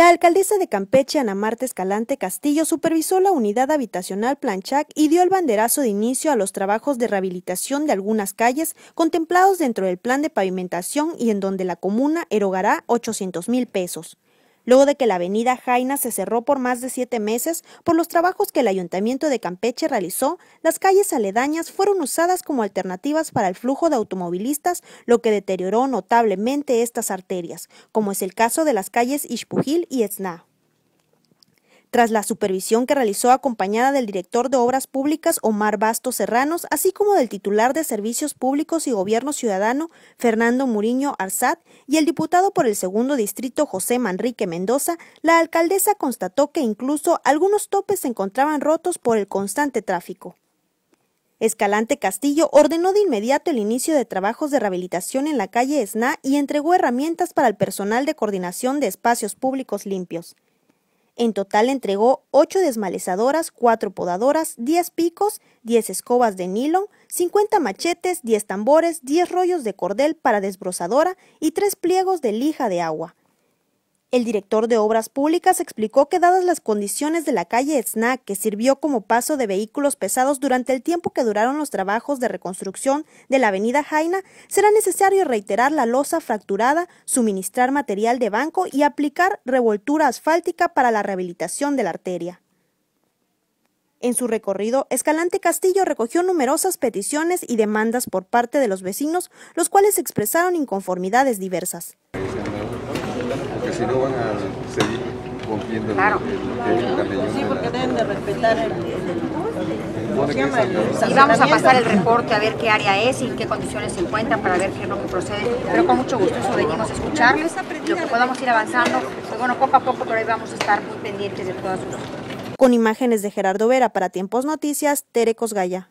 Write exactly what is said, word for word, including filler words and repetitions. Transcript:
La alcaldesa de Campeche, Ana Martha Escalante Castillo, supervisó la unidad habitacional Plan Chac y dio el banderazo de inicio a los trabajos de rehabilitación de algunas calles contemplados dentro del plan de pavimentación y en donde la comuna erogará ochocientos mil pesos. Luego de que la avenida Jaina se cerró por más de siete meses por los trabajos que el Ayuntamiento de Campeche realizó, las calles aledañas fueron usadas como alternativas para el flujo de automovilistas, lo que deterioró notablemente estas arterias, como es el caso de las calles Xpujil y Edzná. Tras la supervisión que realizó acompañada del director de Obras Públicas, Omar Bastos Serrano, así como del titular de Servicios Públicos y Gobierno Ciudadano, Fernando Murillo Arzat, y el diputado por el segundo distrito, José Manrique Mendoza, la alcaldesa constató que incluso algunos topes se encontraban rotos por el constante tráfico. Escalante Castillo ordenó de inmediato el inicio de trabajos de rehabilitación en la calle Edzná y entregó herramientas para el personal de Coordinación de Espacios Públicos Limpios. En total entregó ocho desmalezadoras, cuatro podadoras, diez picos, diez escobas de nylon, cincuenta machetes, diez tambores, diez rollos de cordel para desbrozadora y tres pliegos de lija de agua. El director de Obras Públicas explicó que dadas las condiciones de la calle Edzná, que sirvió como paso de vehículos pesados durante el tiempo que duraron los trabajos de reconstrucción de la avenida Jaina, será necesario reiterar la losa fracturada, suministrar material de banco y aplicar revoltura asfáltica para la rehabilitación de la arteria. En su recorrido, Escalante Castillo recogió numerosas peticiones y demandas por parte de los vecinos, los cuales expresaron inconformidades diversas. Porque si no van a seguir cumpliendo claro. el, el, el, el, el Sí, porque deben de respetar el... el... Y vamos a pasar el reporte a ver qué área es y en qué condiciones se encuentran para ver qué es lo que procede. Pero con mucho gusto eso venimos a escucharles, lo que podamos ir avanzando. Pues bueno, poco a poco, pero ahí vamos a estar muy pendientes de todas sus... Con imágenes de Gerardo Vera para Tiempos Noticias, Tere Cosgaya.